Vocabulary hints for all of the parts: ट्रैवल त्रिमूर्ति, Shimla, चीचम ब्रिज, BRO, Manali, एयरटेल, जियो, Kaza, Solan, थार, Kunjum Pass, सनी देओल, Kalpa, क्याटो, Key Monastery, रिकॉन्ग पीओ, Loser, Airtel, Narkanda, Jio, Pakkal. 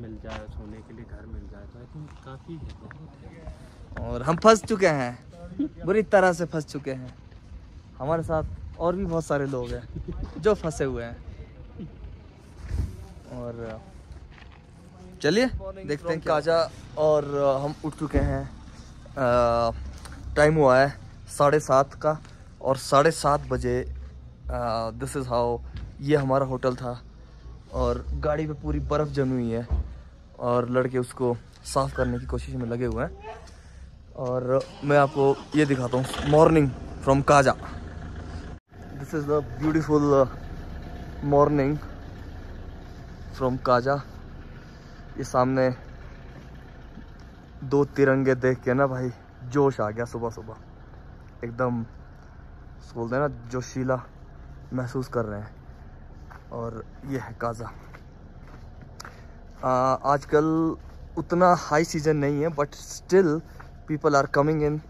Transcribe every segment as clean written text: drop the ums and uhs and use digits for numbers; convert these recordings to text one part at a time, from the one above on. मिल जाए, सोने के लिए घर मिल जाए तो आई थिंक काफ़ी है, बहुत है। और हम फंस चुके हैं, बुरी तरह से फंस चुके हैं। हमारे साथ और भी बहुत सारे लोग हैं जो फंसे हुए हैं। और चलिए देखते हैं काजा। और हम उठ चुके हैं, टाइम हुआ है 7:30 का और 7:30 बजे दिस इज़ हाउ ये हमारा होटल था। और गाड़ी पे पूरी बर्फ़ जमी हुई है और लड़के उसको साफ़ करने की कोशिश में लगे हुए हैं। और मैं आपको ये दिखाता हूँ morning from Kaza. This is the beautiful morning from Kaza. ये सामने दो तिरंगे देख के ना भाई जोश आ गया, सुबह सुबह एकदम बोलते हैं ना जोशीला महसूस कर रहे हैं। और ये है काजा। आजकल उतना हाई सीजन नहीं है but still people are coming in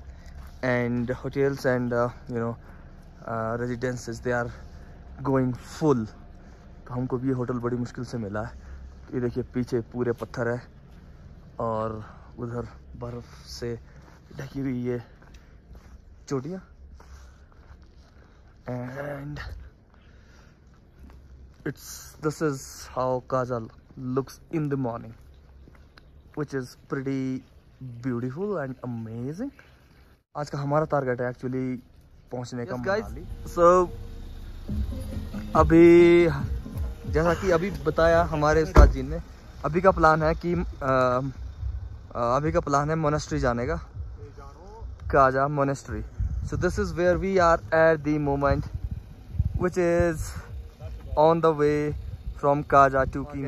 and hotels and you know residences they are going full. तो हमको भी ये होटल बड़ी मुश्किल से मिला है। ये देखिए पीछे पूरे पत्थर है और उधर बर्फ़ से ढकी हुई ये चोटियाँ। And this is how Kaza looks in the morning, which is pretty beautiful and amazing. आज का हमारा टारगेट है एक्चुअली पहुंचने का मनाली। So अभी जैसा कि अभी बताया हमारे उस्ताद जी ने, अभी का प्लान है कि अभी का प्लान है मोनेस्ट्री जाने का, Kaza monastery. So this is where we are at the moment, which is on the way from Kaza to Key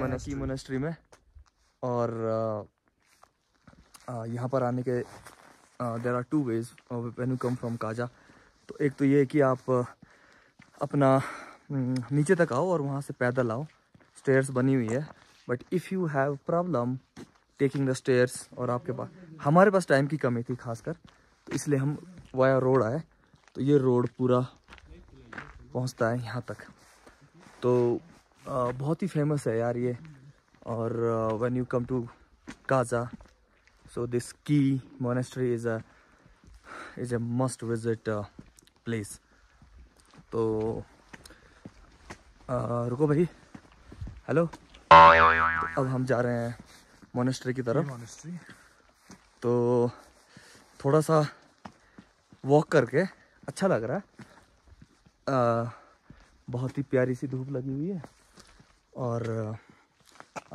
Monastery में। और यहाँ पर आने के there are two ways when you come from Kaza। तो एक तो ये है कि आप अपना नीचे तक आओ और वहाँ से पैदल आओ, स्टेयर्स बनी हुई है। But if you have problem taking the stairs, और आपके पास हमारे पास टाइम की कमी थी खासकर, तो इसलिए हम वाया रोड आए। तो ये रोड पूरा पहुंचता है यहाँ तक। तो बहुत ही फेमस है यार ये। और when you come to Kaza so this Key monastery is a must visit place. तो रुको भाई, हेलो। तो अब हम जा रहे हैं मोनेस्ट्री की तरफ। तो थोड़ा सा वॉक करके अच्छा लग रहा है। बहुत ही प्यारी सी धूप लगी हुई है। और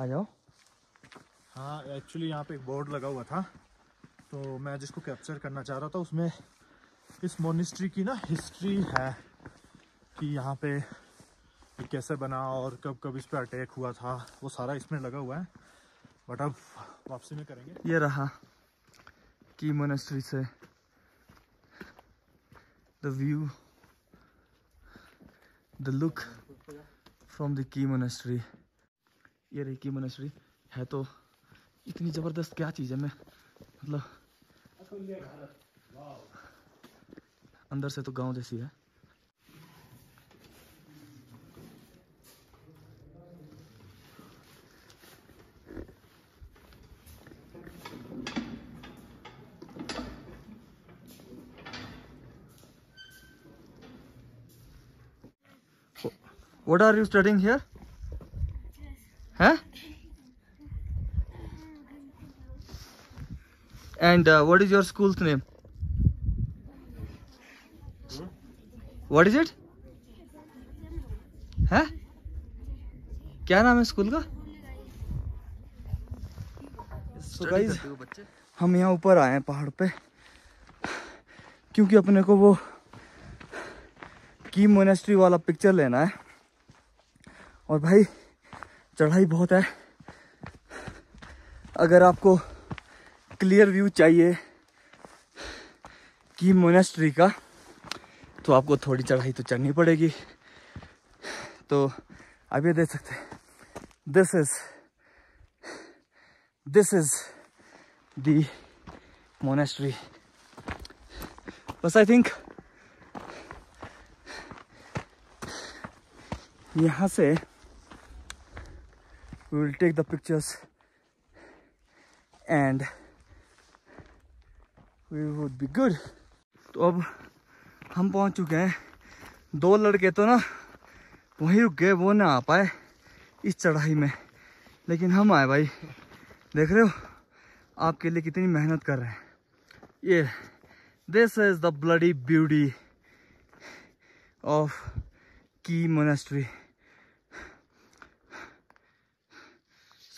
आ जाओ। हाँ एक्चुअली यहाँ पे एक बोर्ड लगा हुआ था तो मैं जिसको कैप्चर करना चाह रहा था, उसमें इस मोनेस्ट्री की ना हिस्ट्री है कि यहाँ पे कैसे बना और कब कब इस पे अटैक हुआ था, वो सारा इसमें लगा हुआ है। बट अब वापसी में करेंगे। ये रहा की मोनेस्ट्री से the view, the look from the Key Monastery। ये रही Key Monastery है। तो इतनी ज़बरदस्त क्या चीज़ है, मैं मतलब अंदर से तो गांव जैसी है। What are you studying here? Huh? And what is your school's name? What is it? Huh? क्या नाम है स्कूल का? So guys, हम यहाँ ऊपर आए हैं पहाड़ पे क्योंकि अपने को वो की मोनेस्ट्री वाला पिक्चर लेना है। और भाई चढ़ाई बहुत है। अगर आपको क्लियर व्यू चाहिए की मोनेस्ट्री का तो आपको थोड़ी चढ़ाई तो चढ़नी पड़ेगी। तो आप ये देख सकते हैं, दिस इज द मोनेस्ट्री। बस आई थिंक यहाँ से we will take the pictures and we would be good. तो अब हम पहुंच चुके हैं। दो लड़के तो ना वहीं रुक गए, वो ना आ पाए इस चढ़ाई में, लेकिन हम आए भाई। देख रहे हो आपके लिए कितनी मेहनत कर रहे हैं। ये this is the bloody beauty of Key monastery.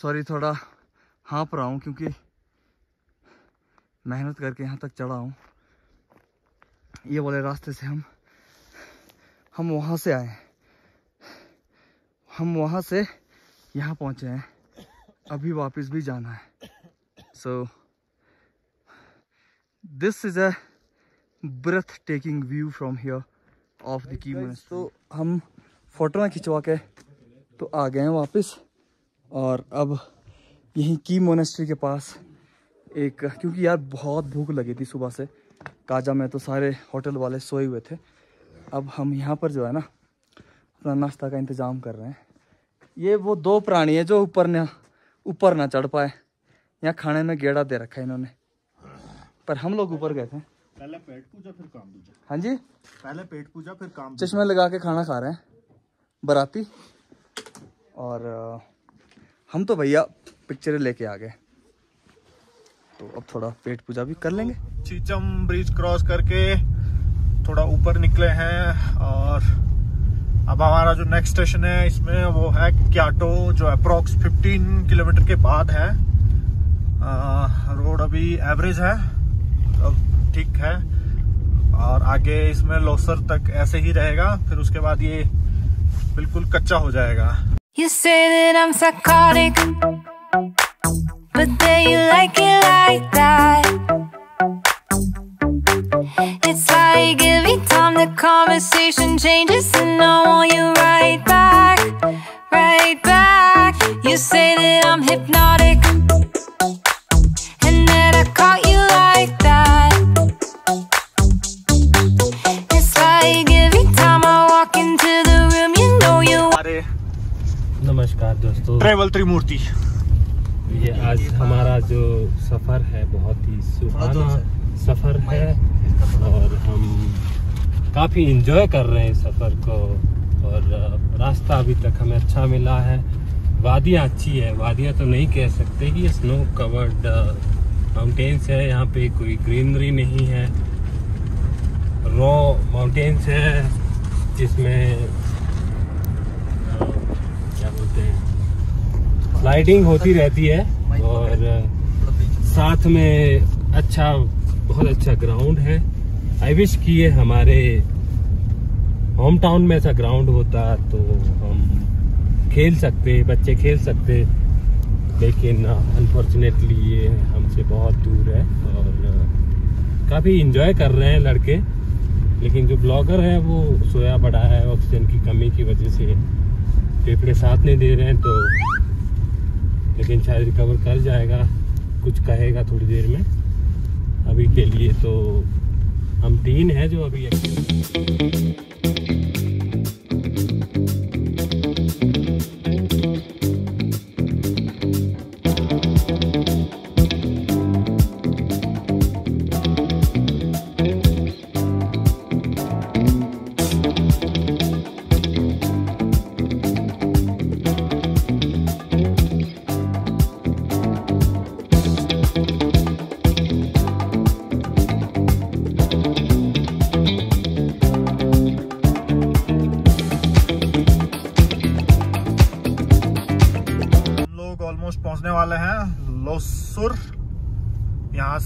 Sorry थोड़ा हाँप रहा हूँ क्योंकि मेहनत करके यहाँ तक चढ़ा हूँ। ये वाले रास्ते से हम वहाँ से आए, हम वहाँ से यहाँ पहुँचे हैं। अभी वापस भी जाना है। So this is a breathtaking view from here of the Key monastery. तो हम फोटो ना खिंचवा के तो आ गए हैं वापस, और अब यहीं की मोनेस्ट्री के पास एक, क्योंकि यार बहुत भूख लगी थी सुबह से, काजा में तो सारे होटल वाले सोए हुए थे। अब हम यहाँ पर जो है ना अपना नाश्ता का इंतज़ाम कर रहे हैं। ये वो दो प्राणी है जो ऊपर ना चढ़ पाए। यहाँ खाने में गेड़ा दे रखा है इन्होंने, पर हम लोग ऊपर गए थे। पहले पेट पूजा फिर काम दूजा। हाँ जी, पहले पेट पूजा फिर काम। चश्मे लगा के खाना खा रहे हैं बाराती, और हम तो भैया पिक्चरें लेके आ गए। तो अब थोड़ा पेट पूजा भी कर लेंगे। चीचम ब्रिज क्रॉस करके थोड़ा ऊपर निकले हैं, और अब हमारा जो नेक्स्ट स्टेशन है इसमें वो है क्याटो, जो अप्रोक्स 15 किलोमीटर के बाद है। रोड अभी एवरेज है, अब ठीक है, और आगे इसमें लोसर तक ऐसे ही रहेगा, फिर उसके बाद ये बिल्कुल कच्चा हो जाएगा। You say that I'm psychotic, but then you like it like that. It's like every time the conversation changes and I want you right back, right back. You say that I'm hypnotic and that I caught you like that. It's like every time I walk into the room you know you. नमस्कार दोस्तों, ट्रैवल त्रिमूर्ति। ये आज हमारा जो सफ़र है बहुत ही सुहाना सफ़र है, और हम काफ़ी एंजॉय कर रहे हैं सफ़र को। और रास्ता अभी तक हमें अच्छा मिला है। वादियाँ अच्छी है, वादियाँ तो नहीं कह सकते कि स्नो कवर्ड माउंटेन्स है, यहाँ पे कोई ग्रीनरी नहीं है। रॉ माउंटेन्स है जिसमें स्लाइडिंग होती रहती है, और साथ में अच्छा, बहुत अच्छा ग्राउंड है। आई विश कि ये हमारे होम टाउन में ऐसा ग्राउंड होता तो हम खेल सकते, बच्चे खेल सकते, लेकिन अनफॉर्चुनेटली ये हमसे बहुत दूर है। और काफ़ी इंजॉय कर रहे हैं लड़के, लेकिन जो ब्लॉगर है वो सोया पड़ा है, ऑक्सीजन की कमी की वजह से फेफड़े साथ नहीं दे रहे हैं, तो लेकिन शायद रिकवर कर जाएगा, कुछ कहेगा थोड़ी देर में। अभी के लिए तो हम तीन हैं जो अभी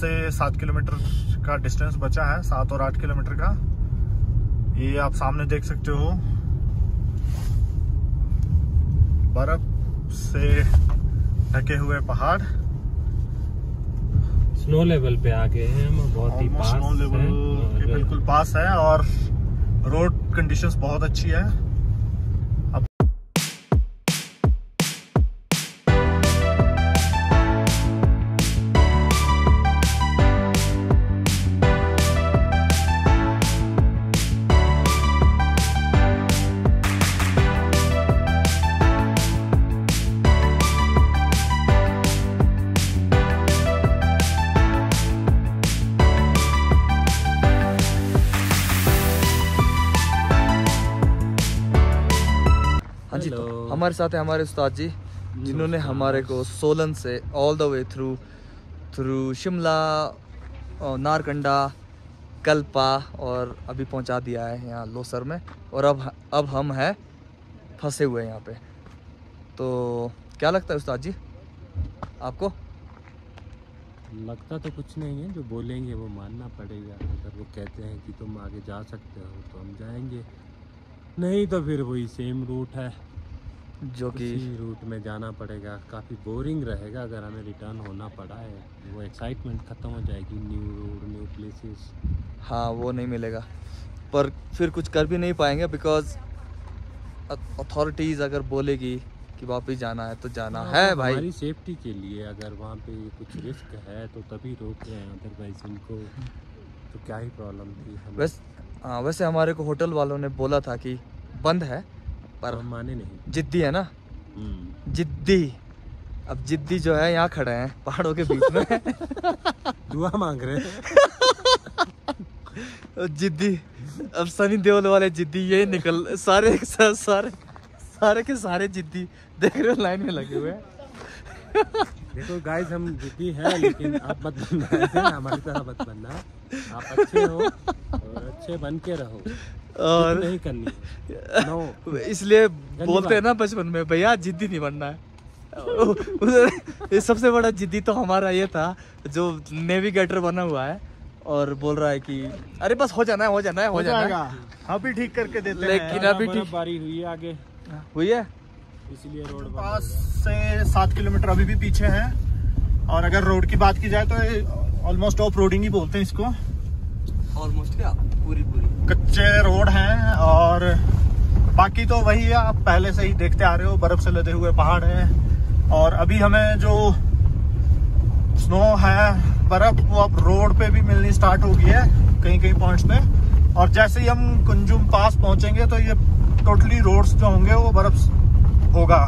से 7 किलोमीटर का डिस्टेंस बचा है, 7 और 8 किलोमीटर का। ये आप सामने देख सकते हो बर्फ से ढके हुए पहाड़। स्नो लेवल पे आ गए हैं हम, बहुत ही पास, स्नो लेवल के बिल्कुल पास है, और रोड कंडीशंस बहुत अच्छी है। हमारे साथ है हमारे उस्ताद जी जिन्होंने हमारे को सोलन से all the way through Shimla, Narkanda, Kalpa और अभी पहुंचा दिया है यहाँ लोसर में। और अब हम हैं फंसे हुए यहाँ पे। तो क्या लगता है उस्ताद जी आपको? लगता तो कुछ नहीं है, जो बोलेंगे वो मानना पड़ेगा। अगर वो कहते हैं कि तुम आगे जा सकते हो तो हम जाएंगे, नहीं तो फिर वही सेम रूट है जो कि रूट में जाना पड़ेगा। काफ़ी बोरिंग रहेगा अगर हमें रिटर्न होना पड़ा है, वो एक्साइटमेंट ख़त्म हो जाएगी। न्यू रोड, न्यू प्लेसेस, हाँ वो नहीं मिलेगा। पर फिर कुछ कर भी नहीं पाएंगे बिकॉज अथॉरिटीज़ अगर बोलेगी कि वापस जाना है तो जाना है भाई, हमारी सेफ्टी के लिए। अगर वहाँ पे कुछ रिस्क है तो तभी रोक रहे हैं, अदरवाइज इनको तो क्या ही प्रॉब्लम थी। वैसे हमारे को होटल वालों ने बोला था कि बंद है, पर हम माने नहीं। जिद्दी है ना, जिद्दी। अब जिद्दी जो है यहाँ खड़े हैं पहाड़ों के बीच में दुआ मांग रहे हैं जिद्दी। अब सनी देओल वाले जिद्दी ये निकल, सारे सारे सारे के सारे जिद्दी देख रहे हो लाइन में लगे हुए हैं। देखो गाइस हम जिद्दी हैं, लेकिन आप मत बनना, हमारी तरह मत बनना। आप अच्छे हो और अच्छे बन के रहो और नहीं करनी। इसलिए बोलते हैं ना बचपन में, भैया जिद्दी नहीं बनना है। सबसे बड़ा जिद्दी तो हमारा ये था जो नेविगेटर बना हुआ है और बोल रहा है कि अरे बस हो जाना है, हो जाना है, हो जाएगा, अभी ठीक करके देते हैं। लेकिन अभी ठीक बारी हुई है, आगे हुई है, इसलिए रोड पास से 7 किलोमीटर अभी भी पीछे है। और अगर रोड की बात की जाए तो ऑलमोस्ट ऑफ रोडिंग ही बोलते हैं इसको। ऑलमोस्ट क्या पूरी कच्चे रोड हैं और बाकी तो वही है, आप पहले से ही देखते आ रहे हो, बर्फ से लदे हुए पहाड़ हैं। और अभी हमें जो स्नो है, बर्फ, वो अब रोड पे भी मिलनी स्टार्ट हो गई है कहीं कहीं पॉइंट्स पे। और जैसे ही हम कुंजुम पास पहुंचेंगे तो ये टोटली रोड्स जो होंगे वो बर्फ होगा,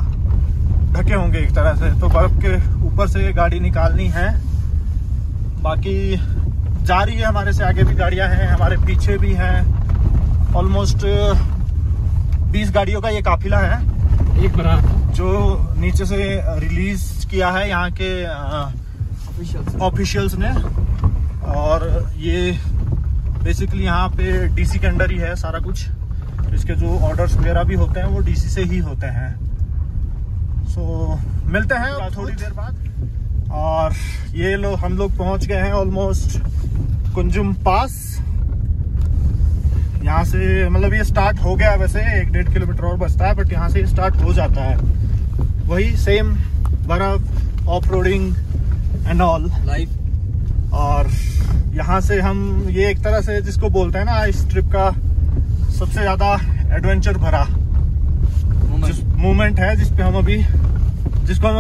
ढके होंगे एक तरह से। तो बर्फ के ऊपर से गाड़ी निकालनी है। बाकी जा रही है, हमारे से आगे भी गाड़ियां हैं, हमारे पीछे भी हैं। ऑलमोस्ट 20 गाड़ियों का ये काफिला है एक बार, जो नीचे से रिलीज किया है यहाँ के ऑफिशियल्स ने। और ये बेसिकली यहाँ पे डीसी के अंडर ही है सारा कुछ। इसके जो ऑर्डर्स वगैरह भी होते हैं वो डीसी से ही होते हैं। सो मिलते हैं थोड़ी देर बाद। और ये लो हम लोग पहुँच गए हैं ऑलमोस्ट कुंजुम पास। यहाँ से मतलब ये स्टार्ट हो गया, वैसे 1-1.5 किलोमीटर और बचता है, बट यहाँ से स्टार्ट हो जाता है। वही सेम बर्फ, off roading and all life. और यहाँ से हम ये एक तरह से जिसको बोलते हैं ना, इस ट्रिप का सबसे ज़्यादा एडवेंचर भरा मोमेंट है जिसको हम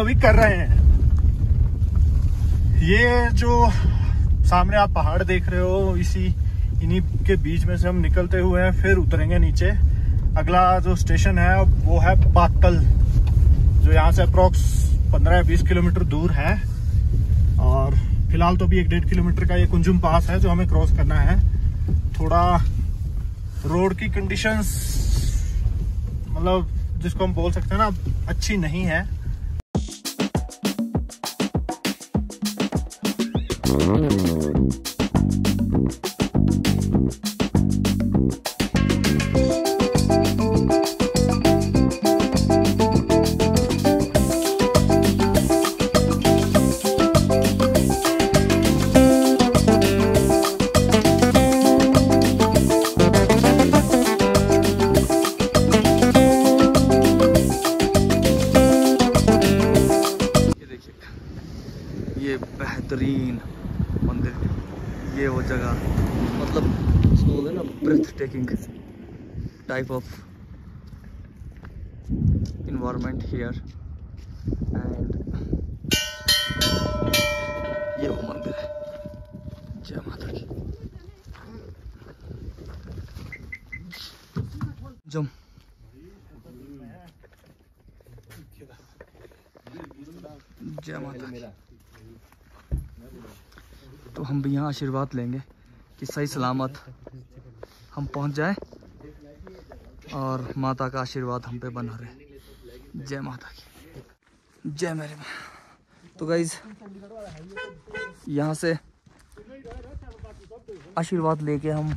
अभी कर रहे हैं। ये जो सामने आप पहाड़ देख रहे हो, इन्हीं के बीच में से हम निकलते हुए हैं, फिर उतरेंगे नीचे। अगला जो स्टेशन है वो है पाक्कल, जो यहाँ से अप्रॉक्स 15-20 किलोमीटर दूर है। और फिलहाल तो भी 1-1.5 किलोमीटर का ये कुंजुम पास है जो हमें क्रॉस करना है। थोड़ा रोड की कंडीशंस मतलब जिसको हम बोल सकते हैं ना, अच्छी नहीं है। बेहतरीन मंदिर, ये वो जगह मतलब है ना, breathtaking type of environment here. And ये वो मंदिर है। जय माता की। जम जय माता की। तो हम भी यहाँ आशीर्वाद लेंगे कि सही सलामत हम पहुँच जाए और माता का आशीर्वाद हम पे बना रहे। जय माता की, जय मेरी माँ। तो गाइज यहाँ से आशीर्वाद लेके हम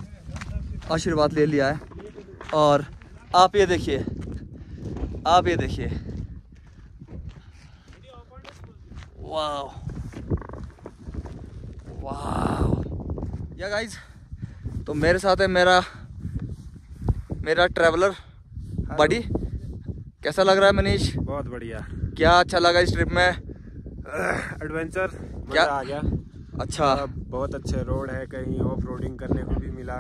आशीर्वाद ले लिया है। और आप ये देखिए, आप ये देखिए, वाह वाह। या गाइज तो मेरे साथ है मेरा ट्रैवलर बडी। कैसा लग रहा है मनीष? बहुत बढ़िया। क्या अच्छा लगा इस ट्रिप में? एडवेंचर क्या आ गया। अच्छा, बहुत अच्छे रोड है, कहीं ऑफ रोडिंग करने को भी मिला।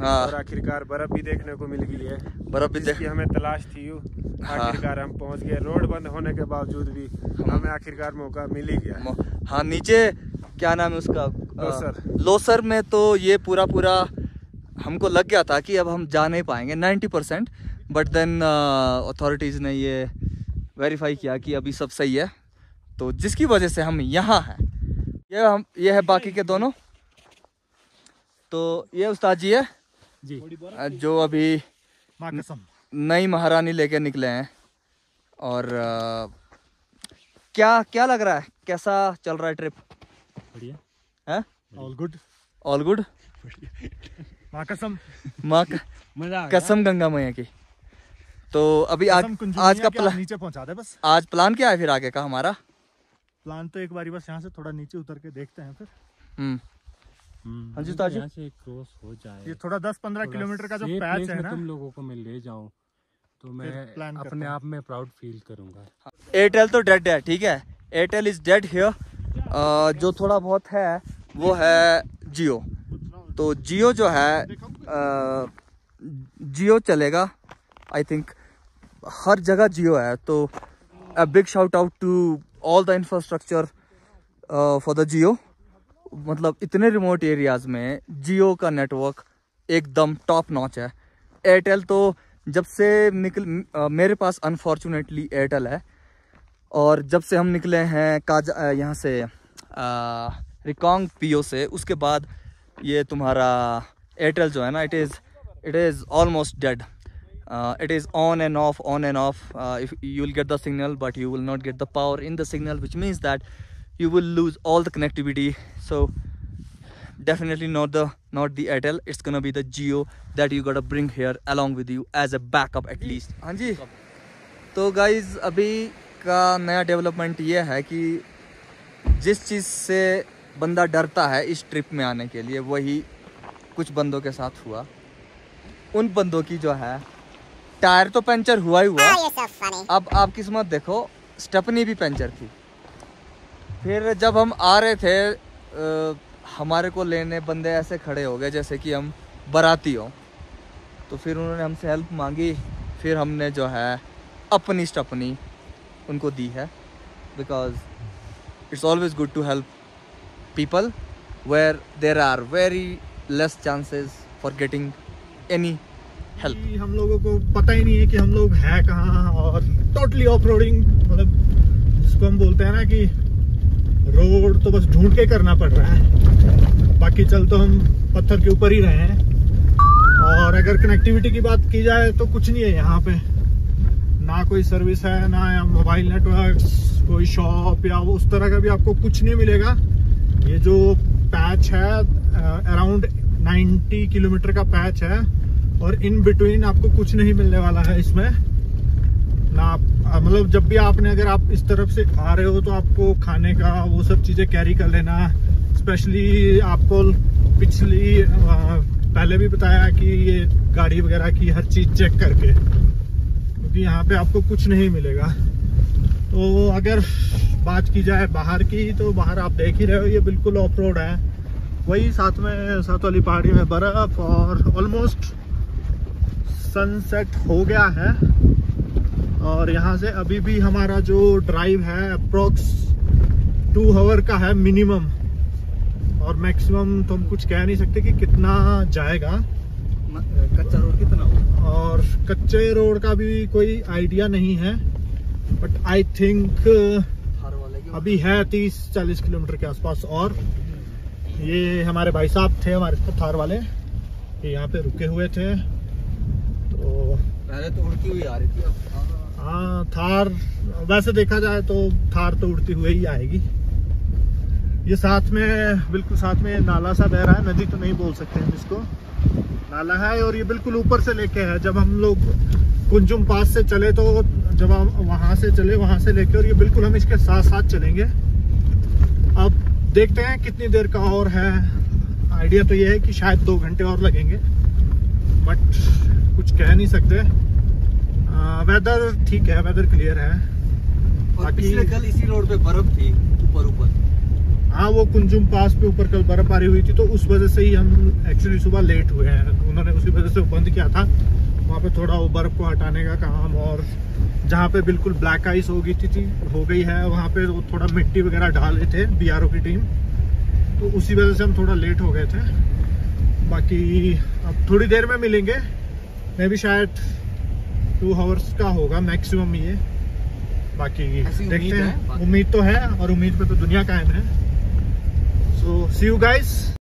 हाँ। और आखिरकार बर्फ भी देखने को मिल गई है, बर्फ भी देखी हमें तलाश थी। आखिरकार हम पहुंच गए, रोड बंद होने के बावजूद भी हमें आखिरकार मौका मिल ही गया। हाँ, नीचे क्या नाम है उसका, लोसर में तो ये पूरा हमको लग गया था कि अब हम जा नहीं पाएंगे 90%, बट देन अथॉरिटीज़ ने ये वेरीफाई किया कि अभी सब सही है, तो जिसकी वजह से हम यहाँ हैं। ये है बाकी के दोनों। तो ये उस्ताद जी है जी, जो अभी नई महारानी लेके निकले हैं। और क्या क्या लग रहा है, कैसा चल रहा है ट्रिप? बढ़िया है, ऑल गुड, ऑल गुड। माँ कसम, माँ कसम गंगा मैया की। तो अभी आज का प्लान नीचे पहुंचा दे बस। आज प्लान क्या है फिर आगे का हमारा? प्लान तो एक बारी बस यहाँ से थोड़ा नीचे उतर के देखते हैं फिर। यहाँ से क्रॉस हो जाए ये थोड़ा 10-15 किलोमीटर का जो पैच है ना, तुम लोगों को मैं ले जाऊँ तो मैं अपने आप में प्राउड फील करूँगा। एयरटेल तो डेड है, ठीक है, एयरटेल इज डेड हियर। जो थोड़ा बहुत है वो है जियो। तो जियो जो है, जियो चलेगा आई थिंक, हर जगह जियो है। तो a big shout out to all the infrastructure for the जियो। मतलब इतने रिमोट एरियाज़ में जियो का नेटवर्क एकदम टॉप नॉच है। एयरटेल तो जब से मेरे पास अनफॉर्चुनेटली एयरटेल है, और जब से हम निकले हैं काजा यहाँ से रिकॉन्ग पीओ से, उसके बाद ये तुम्हारा एयरटेल जो है ना, it is almost dead. It is on and off, on and off. If you will get the signal but you will not get the power in the signal, which means that you will lose all the connectivity. So definitely not the Airtel, it's going to be the Jio that you got to bring here along with you as a backup at least. haan ji, to guys abhi ka naya development ye hai ki jis cheez se banda darta hai is trip mein aane ke liye, wahi kuch bandon ke sath hua। un bandon ki jo hai tyre to puncture hua hi hua, ab aap kismat dekho stepney bhi puncture thi। फिर जब हम आ रहे थे हमारे को लेने बंदे ऐसे खड़े हो गए जैसे कि हम बाराती हो, तो फिर उन्होंने हमसे हेल्प मांगी। फिर हमने जो है अपनी स्टपनी उनको दी है, because it's always good to help people where there are very less chances for getting any help. हम लोगों को पता ही नहीं है कि हम लोग हैं कहाँ, और टोटली ऑफ रोडिंग, मतलब जिसको हम बोलते हैं ना कि रोड तो बस ढूंढ के करना पड़ रहा है। बाकी चल तो हम पत्थर के ऊपर ही रहे हैं। और अगर कनेक्टिविटी की बात की जाए तो कुछ नहीं है यहाँ पे, ना कोई सर्विस है, ना मोबाइल नेटवर्क्स, कोई शॉप या उस तरह का भी आपको कुछ नहीं मिलेगा। ये जो पैच है अराउंड 90 किलोमीटर का पैच है, और इन बिटवीन आपको कुछ नहीं मिलने वाला है इसमें ना। मतलब जब भी आपने, अगर आप इस तरफ से आ रहे हो तो आपको खाने का वो सब चीज़ें कैरी कर लेना। स्पेशली आपको पहले भी बताया कि ये गाड़ी वगैरह की हर चीज़ चेक करके, क्योंकि यहाँ पे आपको कुछ नहीं मिलेगा। तो अगर बात की जाए बाहर की, तो बाहर आप देख ही रहे हो ये बिल्कुल ऑफ रोड है। वही साथ में साथ वाली पहाड़ी में बर्फ़, और ऑलमोस्ट सनसेट हो गया है। और यहाँ से अभी भी हमारा जो ड्राइव है अप्रोक्स 2 आवर का है मिनिमम, और मैक्सिमम तो हम कुछ कह नहीं सकते कि कितना जाएगा। कच्चा रोड कितना होगा, और कच्चे रोड का भी कोई आइडिया नहीं है, बट आई थिंक अभी है 30-40 किलोमीटर के आसपास। और ये हमारे भाई साहब थे, हमारे थार वाले, ये यहाँ पे रुके हुए थे। तो पहले तो उड़ती हुई आ रही थी, हाँ थार वैसे देखा जाए तो थार तो उड़ती हुई ही आएगी। ये साथ में बिल्कुल साथ में नाला सा बह रहा है, नदी तो नहीं बोल सकते हम इसको, नाला है। और ये बिल्कुल ऊपर से लेके है, जब हम लोग कुंजुम पास से चले तो जब हम वहाँ से चले वहाँ से लेके, और ये बिल्कुल हम इसके साथ साथ चलेंगे। अब देखते हैं कितनी देर का और है, आइडिया तो ये है कि शायद 2 घंटे और लगेंगे, बट कुछ कह नहीं सकते। वेदर ठीक है, वेदर क्लियर है। और पिछले कल इसी रोड पे बर्फ थी ऊपर। हाँ वो कुंजुम पास पे ऊपर कल बर्फबारी हुई थी, तो उस वजह से ही हम एक्चुअली सुबह लेट हुए हैं। उन्होंने उसी वजह से बंद किया था वहाँ पे थोड़ा वो बर्फ को हटाने का काम। और जहाँ पे बिल्कुल ब्लैक आइस हो गई थी हो गई है, वहाँ पे वो थोड़ा मिट्टी वगैरह डाल रहे थे BRO की टीम, तो उसी वजह से हम थोड़ा लेट हो गए थे। बाकी अब थोड़ी देर में मिलेंगे, मैं भी शायद 2 आवर्स का होगा मैक्सिमम ये। बाकी देखते हैं, उम्मीद तो है और उम्मीद पे तो दुनिया कायम है। So see you guys.